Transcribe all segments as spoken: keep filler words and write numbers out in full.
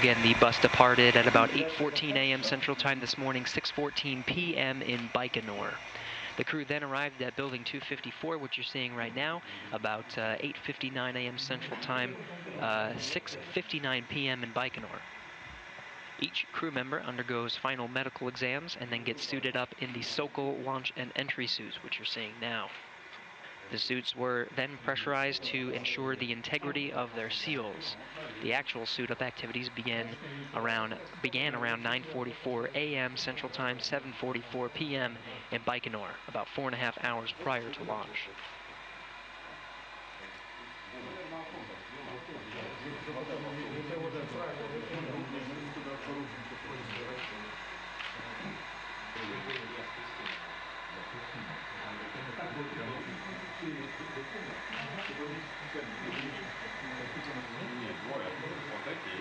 Again, the bus departed at about eight fourteen a m Central Time this morning, six fourteen p m in Baikonur. The crew then arrived at building two fifty-four, which you're seeing right now, about uh, eight fifty-nine a m Central Time, uh, six fifty-nine p m in Baikonur. Each crew member undergoes final medical exams and then gets suited up in the Sokol launch and entry suits, which you're seeing now. The suits were then pressurized to ensure the integrity of their seals. The actual suit-up activities began around began around nine forty-four a m Central Time, seven forty-four p m in Baikonur, about four and a half hours prior to launch.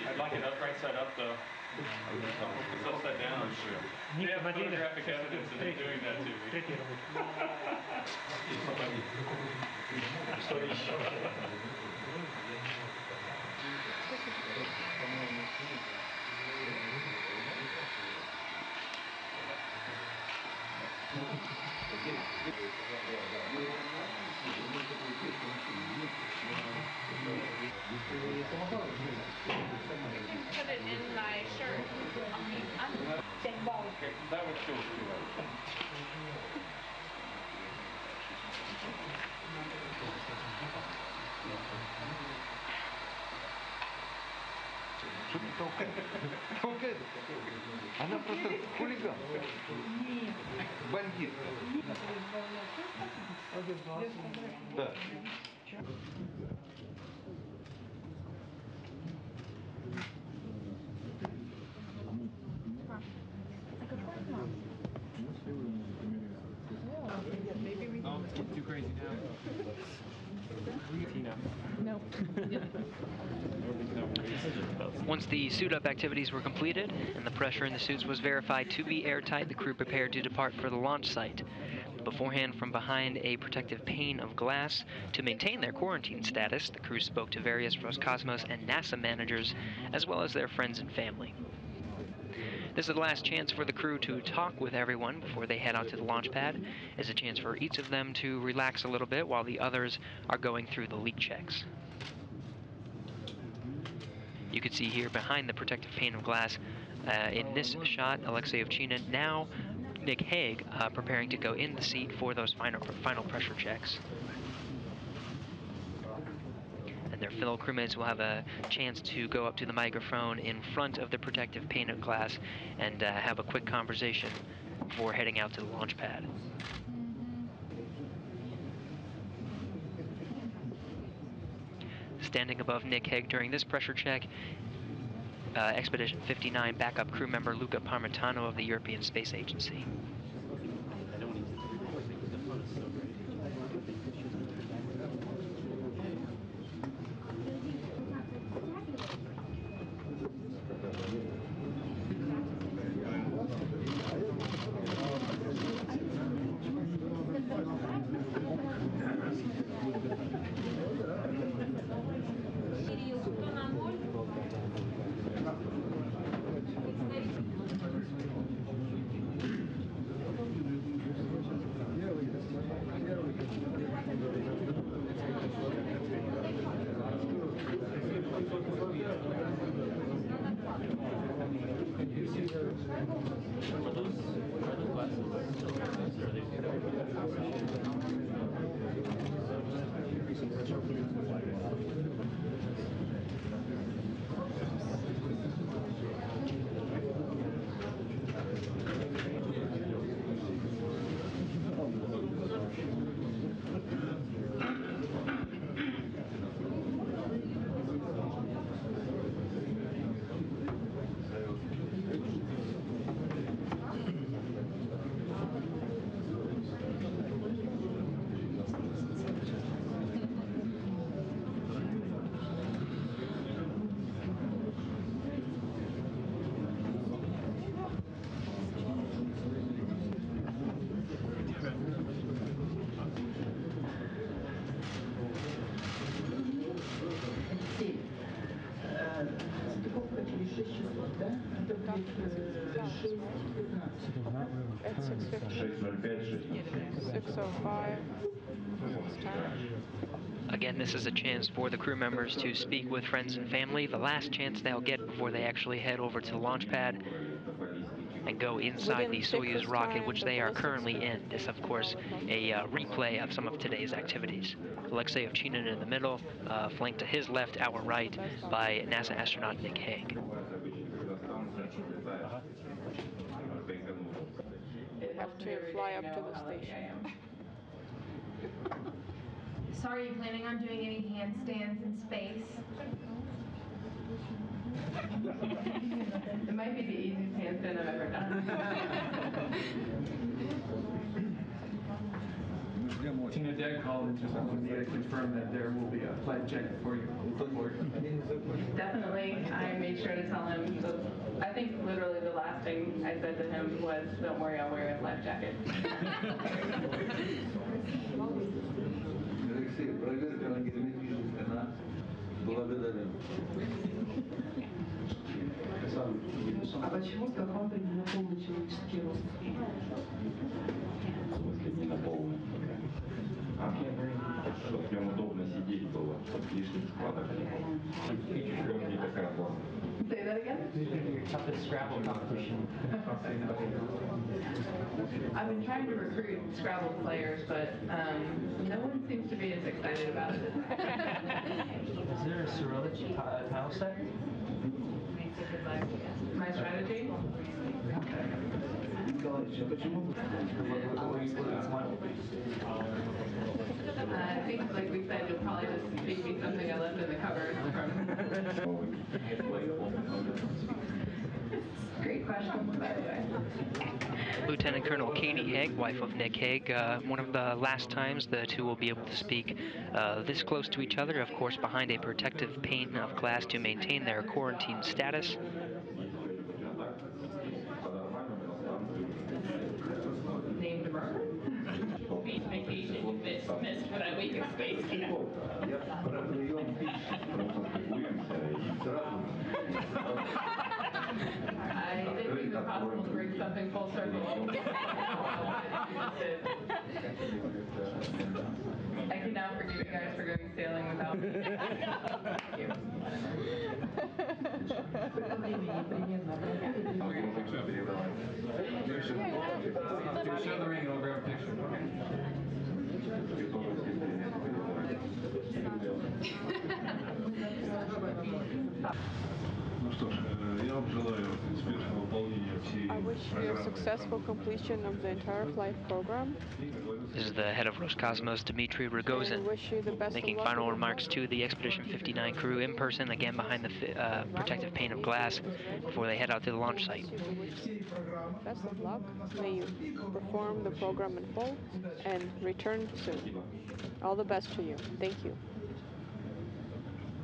I'd like an upright side up, though. It's upside down. They have photographic evidence of them doing that to me. Put it in my shirt. That would feel good. Она просто хулиган. Бандит. Да. Once the suit-up activities were completed and the pressure in the suits was verified to be airtight, the crew prepared to depart for the launch site. Beforehand, from behind a protective pane of glass to maintain their quarantine status, the crew spoke to various Roscosmos and NASA managers, as well as their friends and family. This is the last chance for the crew to talk with everyone before they head out to the launch pad. It's a chance for each of them to relax a little bit while the others are going through the leak checks. You can see here behind the protective pane of glass, uh, in this shot, Alexey Ovchinin, now Nick Hague, uh, preparing to go in the seat for those final, final pressure checks. And their fellow crewmates will have a chance to go up to the microphone in front of the protective pane of glass and uh, have a quick conversation before heading out to the launch pad. Standing above Nick Hague during this pressure check, uh, Expedition fifty-nine backup crew member Luca Parmitano of the European Space Agency. At six fifty, six oh five. Again, this is a chance for the crew members to speak with friends and family, the last chance they'll get before they actually head over to the launch pad and go inside the Soyuz rocket, which they are currently in. This, of course, a uh, replay of some of today's activities. Alexey Ovchinin in the middle, uh, flanked to his left, our right, by NASA astronaut Nick Hague. We have to fly up to the station. So are you planning on doing any handstands in space? It might be the easiest handstand I've ever done. Tina Dead called and just wanted to confirm that there will be a flight check for you. Definitely. I made sure to tell him. The, I think literally the last thing I said to him was, "Don't worry, I'll wear a life jacket." Say that again? Toughest Scrabble competition. I've been trying to recruit Scrabble players, but um, no one seems to be as excited about it as I Is there a Cyrillic tile set? My strategy? Uh, I think, like we said, you'll probably just feed me something I left in the cupboard. Great question, by the way. Lieutenant Colonel Katie Haig, wife of Nick Hague, uh, one of the last times the two will be able to speak uh, this close to each other, of course, behind a protective paint of glass to maintain their quarantine status. Named Margaret. Beach vacation that's missed for that week of space camp. I think it was possible to bring something full circle. I can now forgive you guys for going sailing without me. Thank you. Show the ring and I'll grab a picture. I wish you a successful completion of the entire flight program. This is the head of Roscosmos, Dmitry Rogozin, making final remarks to the Expedition fifty-nine crew in person, again behind the uh, protective pane of glass, before they head out to the launch site. Best of luck. May you perform the program in full and return soon. All the best to you. Thank you.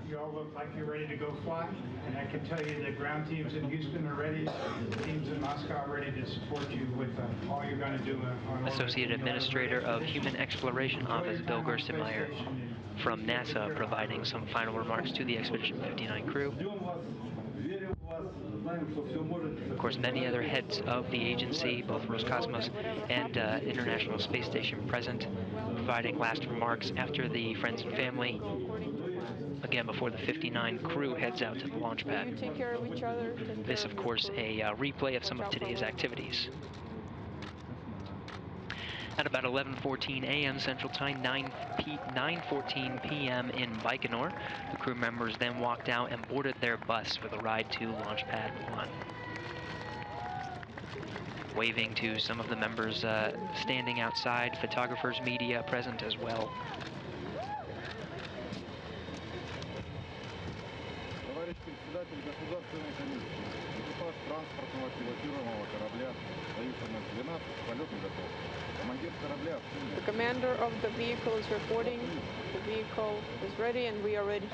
You all look like you're ready to go fly, and I can tell you that ground teams in Houston are ready, teams in Moscow are ready to support you with uh, all you're going to do. On Associate Administrator of Human Exploration Office, Bill Gerstenmaier from NASA, providing some final remarks to the Expedition fifty-nine crew. Of course, many other heads of the agency, both Roscosmos and uh, International Space Station present, providing last remarks after the friends and family. Again, before the fifty-nine crew heads out to the launch pad. You take care of each other. This, of course, a uh, replay of some of today's activities. At about eleven fourteen a m Central Time, nine fourteen p m in Baikonur, the crew members then walked out and boarded their bus for the ride to Launch Pad one. Waving to some of the members uh, standing outside, photographers, media present as well. The commander of the vehicle is reporting. The vehicle is ready and we are ready.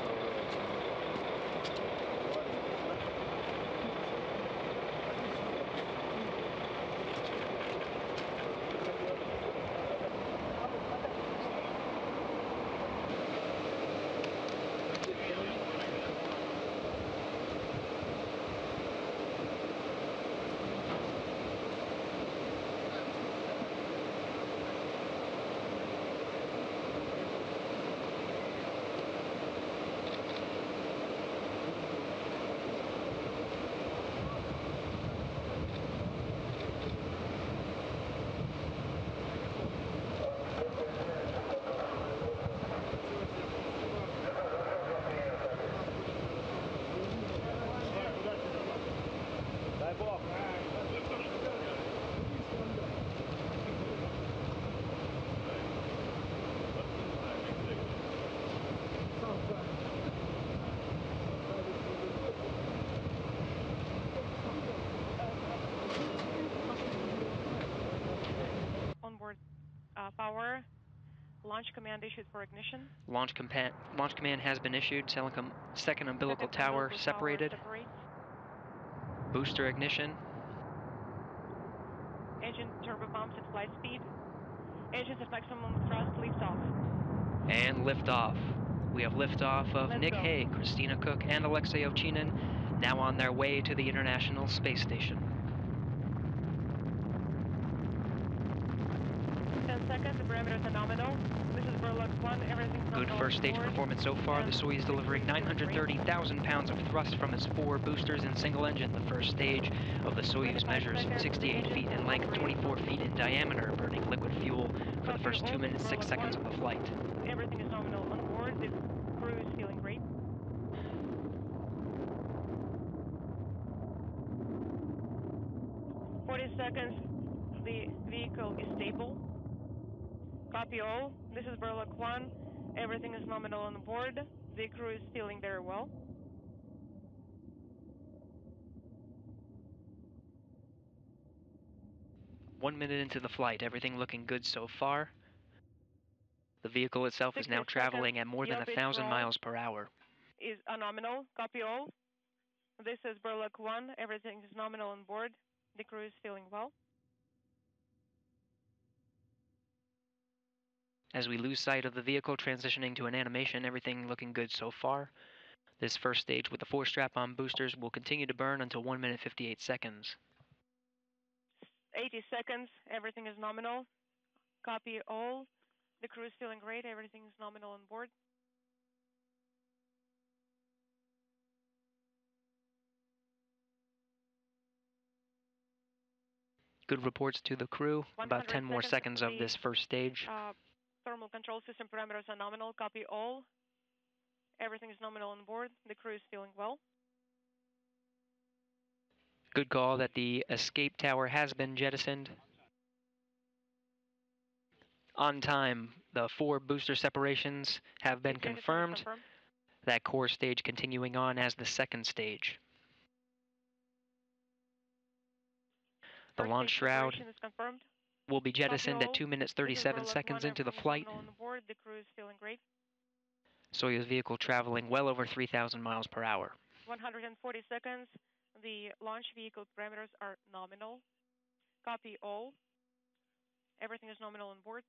launch command issued for ignition? Launch, compa launch command has been issued. Second, second umbilical second tower umbilical separated. Tower Booster ignition. Engine turbopumps at flight speed. Engines at maximum thrust, lift off. And liftoff. We have liftoff of Let's Nick Hague, Christina Koch, and Alexey Ovchinin, now on their way to the International Space Station. ten seconds, the parameter is nominal. This is Verloc one, everything from good first stage forward. Performance so far. The Soyuz delivering nine hundred thirty thousand pounds of thrust from its four boosters and single engine. The first stage of the Soyuz measures sixty-eight feet in length, twenty-four feet in diameter, burning liquid fuel for the first two minutes, six seconds of the flight. Everything is nominal on board. The crew is feeling great. forty seconds. The vehicle is stable. Copy all. This is Burlak one. Everything is nominal on board. The crew is feeling very well. One minute into the flight, everything looking good so far. The vehicle itself is now traveling at more than a thousand miles per hour. Is a nominal. Copy all. This is Burlak one. Everything is nominal on board. The crew is feeling well. As we lose sight of the vehicle transitioning to an animation, everything looking good so far. This first stage with the four strap-on boosters will continue to burn until one minute fifty-eight seconds. eighty seconds, everything is nominal. Copy all. The crew is feeling great, everything is nominal on board. Good reports to the crew. About ten more seconds of this first stage. Uh, Thermal control system parameters are nominal. Copy all. Everything is nominal on board. The crew is feeling well. Good call that the escape tower has been jettisoned. On time, the four booster separations have been confirmed. confirmed. That core stage continuing on as the second stage. The launch shroud is confirmed. Will be jettisoned at two minutes thirty-seven seconds into the flight. The crew is feeling great. Soyuz vehicle traveling well over three thousand miles per hour. one hundred forty seconds. The launch vehicle parameters are nominal. Copy all. Everything is nominal on board.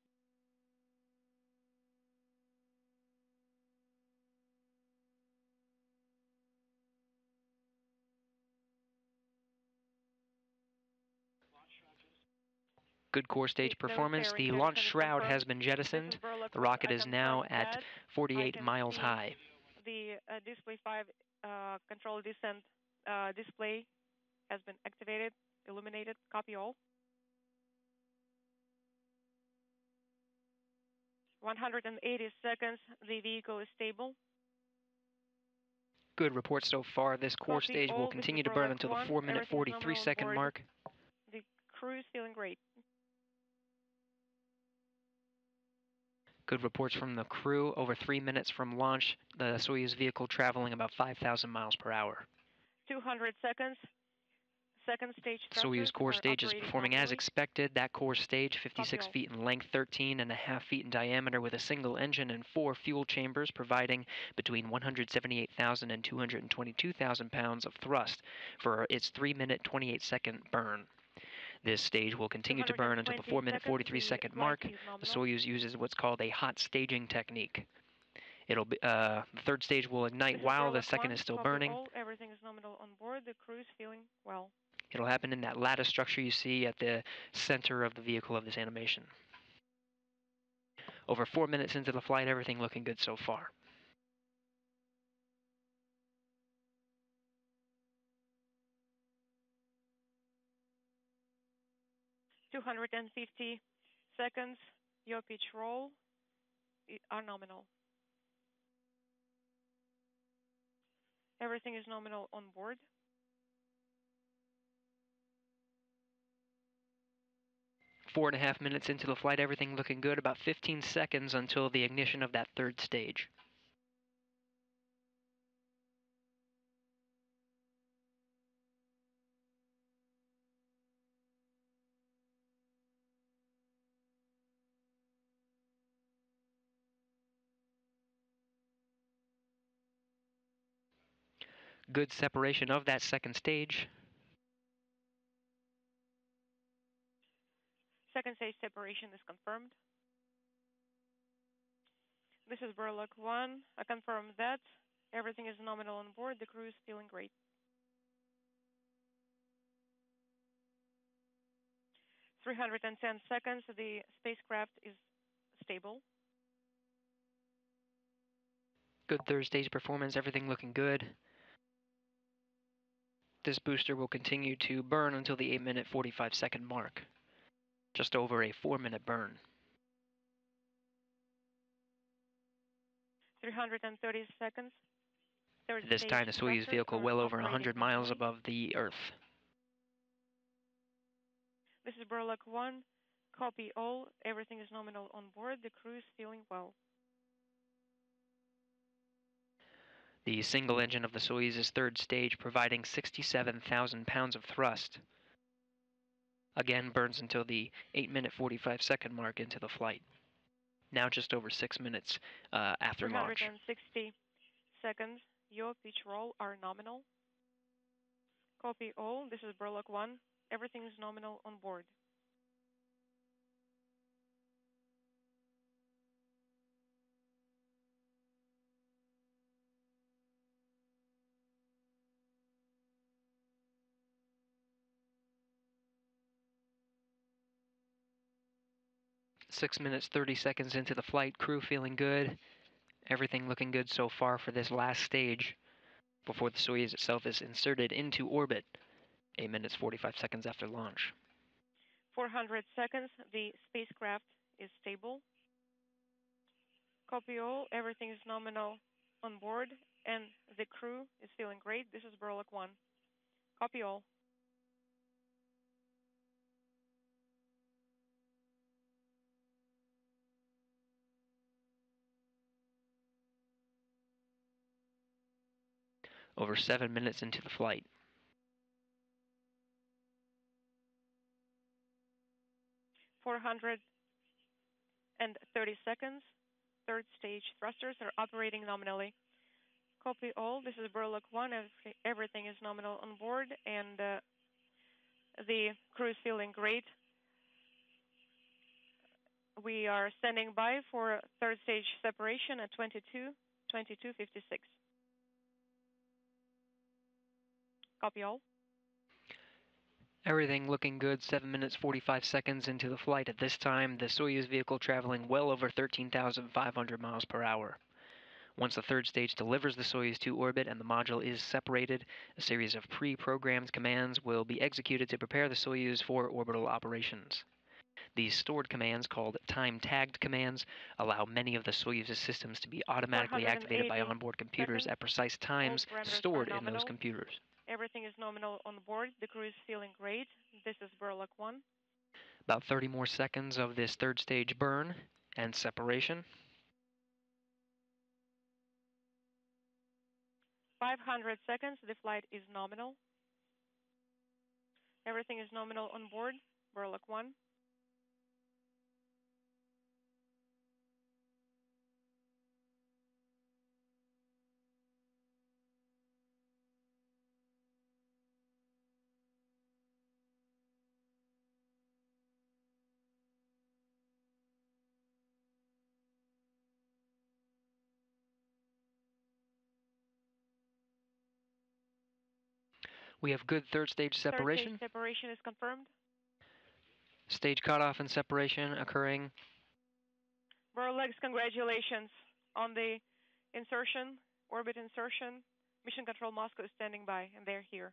Good core stage performance. The launch shroud has been jettisoned. The rocket is now at forty-eight miles high. The uh, display five uh, control descent uh, display has been activated, illuminated. Copy all. one hundred eighty seconds. The vehicle is stable. Good report so far. This core stage will continue to burn until the four minute forty-three second mark. The crew is feeling great. Good reports from the crew. Over three minutes from launch, the Soyuz vehicle traveling about five thousand miles per hour. two hundred seconds. Second stage structures. Soyuz core stage is performing as expected. That core stage, fifty-six feet in length, thirteen and a half feet in diameter, with a single engine and four fuel chambers, providing between one hundred seventy-eight thousand and two hundred twenty-two thousand pounds of thrust for its three minute twenty-eight second burn. This stage will continue to burn until the four minute forty-three second mark. The Soyuz uses what's called a hot staging technique. It'll be, uh, the third stage will ignite while the second is still burning. Everything is nominal on board. The crew is feeling well. It'll happen in that lattice structure you see at the center of the vehicle of this animation. Over four minutes into the flight, everything looking good so far. two hundred fifty seconds, your pitch roll are nominal. Everything is nominal on board. Four and a half minutes into the flight, everything looking good, about fifteen seconds until the ignition of that third stage. good separation of that second stage. Second stage separation is confirmed. This is Burlak one. I confirm that everything is nominal on board. The crew is feeling great. three hundred ten seconds. The spacecraft is stable. Good third stage performance. Everything looking good. This booster will continue to burn until the eight minute forty-five second mark. Just over a four minute burn. three hundred thirty seconds. This time the Soyuz vehicle well over one hundred miles above the Earth. This is Burlak one. Copy all. Everything is nominal on board. The crew is feeling well. The single engine of the Soyuz's third stage providing sixty-seven thousand pounds of thrust. Again, burns until the eight minute forty-five second mark into the flight. Now just over six minutes uh, after launch. three hundred sixty seconds. Your pitch roll are nominal. Copy all. This is Burlak one. Everything is nominal on board. six minutes, thirty seconds into the flight, crew feeling good. Everything looking good so far for this last stage before the Soyuz itself is inserted into orbit, eight minutes, forty-five seconds after launch. four hundred seconds, the spacecraft is stable. Copy all, everything is nominal on board, and the crew is feeling great. This is Burlak one. Copy all. Over seven minutes into the flight. four hundred thirty seconds. Third stage thrusters are operating nominally. Copy all. This is Burlak one. Everything is nominal on board, and uh, the crew is feeling great. We are standing by for third stage separation at twenty-two fifty-six. Copy all. Everything looking good. seven minutes, forty-five seconds into the flight at this time. The Soyuz vehicle traveling well over thirteen thousand five hundred miles per hour. Once the third stage delivers the Soyuz to orbit and the module is separated, a series of pre-programmed commands will be executed to prepare the Soyuz for orbital operations. These stored commands, called time-tagged commands, allow many of the Soyuz's systems to be automatically activated by onboard computers at precise times stored in those computers. Everything is nominal on board. The crew is feeling great. This is Burlak one. About thirty more seconds of this third stage burn and separation. five hundred seconds. The flight is nominal. Everything is nominal on board. Burlak one. We have good third stage separation. Third stage separation is confirmed. Stage cutoff and separation occurring. Burlak, congratulations on the insertion, orbit insertion. Mission Control Moscow is standing by, and they're here.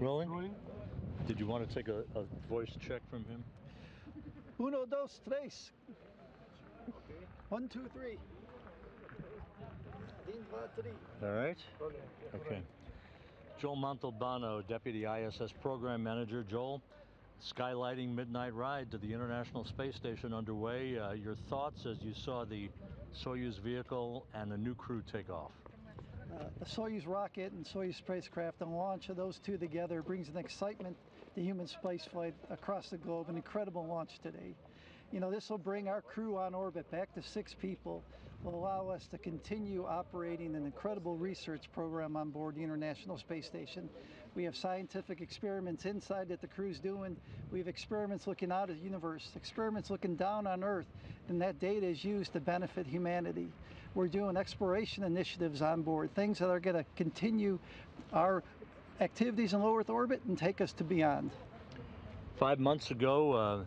Rolling? Rolling. Did you want to take a, a voice check from him? Uno, dos, tres. Okay. One, two, three. All right. Okay. Joel Montalbano, Deputy I S S Program Manager. Joel, skylighting midnight ride to the International Space Station underway. Uh, your thoughts as you saw the Soyuz vehicle and the new crew take off? Uh, the Soyuz rocket and Soyuz spacecraft, and the launch of those two together brings an excitement to human spaceflight across the globe. An incredible launch today. You know, this will bring our crew on orbit back to six people, will allow us to continue operating an incredible research program on board the International Space Station. We have scientific experiments inside that the crew's doing. We have experiments looking out at the universe, experiments looking down on Earth, and that data is used to benefit humanity. We're doing exploration initiatives on board, things that are going to continue our activities in low Earth orbit and take us to beyond. Five months ago, uh...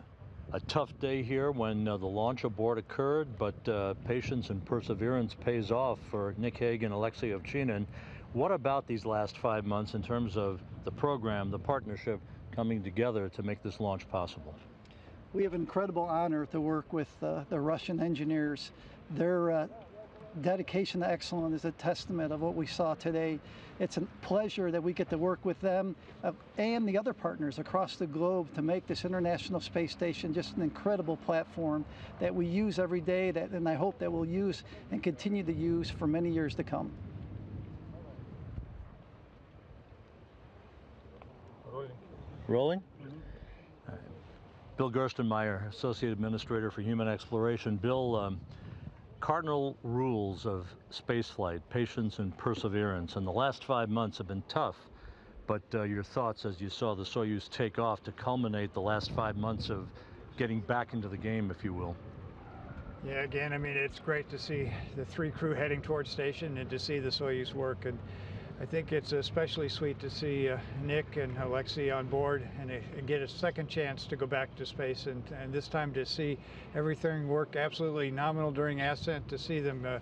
a tough day here when uh, the launch abort occurred, but uh, patience and perseverance pays off for Nick Hague and Alexey Ovchinin. What about these last five months in terms of the program, the partnership coming together to make this launch possible? We have incredible honor to work with uh, the Russian engineers. Their uh, dedication to excellence is a testament of what we saw today. It's a pleasure that we get to work with them uh, and the other partners across the globe to make this International Space Station just an incredible platform that we use every day, that, and I hope that we'll use and continue to use for many years to come. Rolling. Rolling? Mm-hmm. All right. Bill Gerstenmaier, Associate Administrator for Human Exploration. Bill, um, cardinal rules of spaceflight, patience and perseverance, and the last five months have been tough, but uh, your thoughts as you saw the Soyuz take off to culminate the last five months of getting back into the game, if you will. Yeah, again, I mean, it's great to see the three crew heading towards station and to see the Soyuz work, and I think it's especially sweet to see uh, Nick and Alexey on board and, uh, and get a second chance to go back to space, and, and this time to see everything work absolutely nominal during ascent, to see them uh,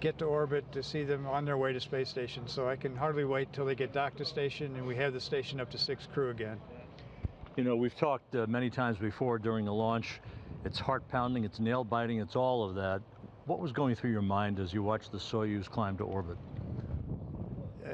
get to orbit, to see them on their way to space station. So I can hardly wait till they get docked to station and we have the station up to six crew again. You know, we've talked uh, many times before during the launch. It's heart pounding, it's nail biting, it's all of that. What was going through your mind as you watched the Soyuz climb to orbit?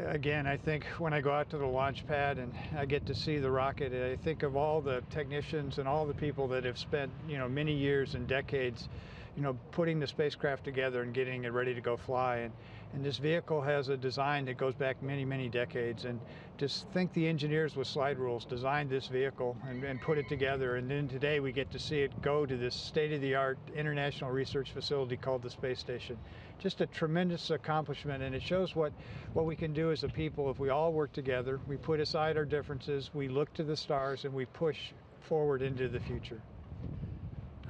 Again, I think when I go out to the launch pad and I get to see the rocket, I think of all the technicians and all the people that have spent, you know, many years and decades, you know, putting the spacecraft together and getting it ready to go fly. And, and this vehicle has a design that goes back many, many decades. And just think the engineers with slide rules designed this vehicle and, and put it together. And then today we get to see it go to this state-of-the-art international research facility called the Space Station. Just a tremendous accomplishment, and it shows what, what we can do as a people if we all work together, we put aside our differences, we look to the stars, and we push forward into the future.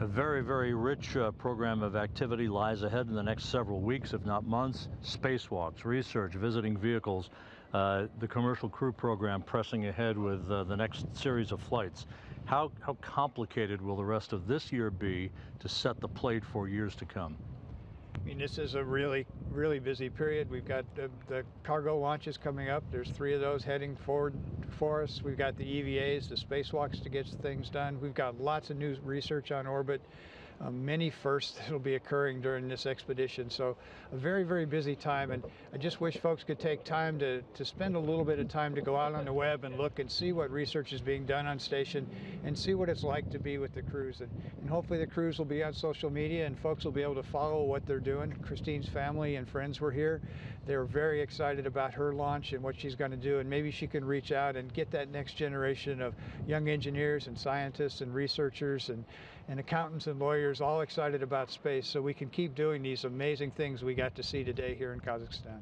A very, very rich uh, program of activity lies ahead in the next several weeks, if not months. Spacewalks, research, visiting vehicles, uh, the commercial crew program pressing ahead with uh, the next series of flights. How, how complicated will the rest of this year be to set the plate for years to come? I mean, this is a really, really busy period. We've got the, the cargo launches coming up. There's three of those heading forward for us. We've got the E V As, the spacewalks to get things done. We've got lots of new research on orbit. Uh, many firsts that will be occurring during this expedition. So a very, very busy time, and I just wish folks could take time to, to spend a little bit of time to go out on the web and look and see what research is being done on station and see what it's like to be with the crews. And, and hopefully the crews will be on social media and folks will be able to follow what they're doing. Christine's family and friends were here. They were very excited about her launch and what she's going to do, and maybe she can reach out and get that next generation of young engineers and scientists and researchers and, and accountants and lawyers all excited about space, so we can keep doing these amazing things we got to see today here in Kazakhstan.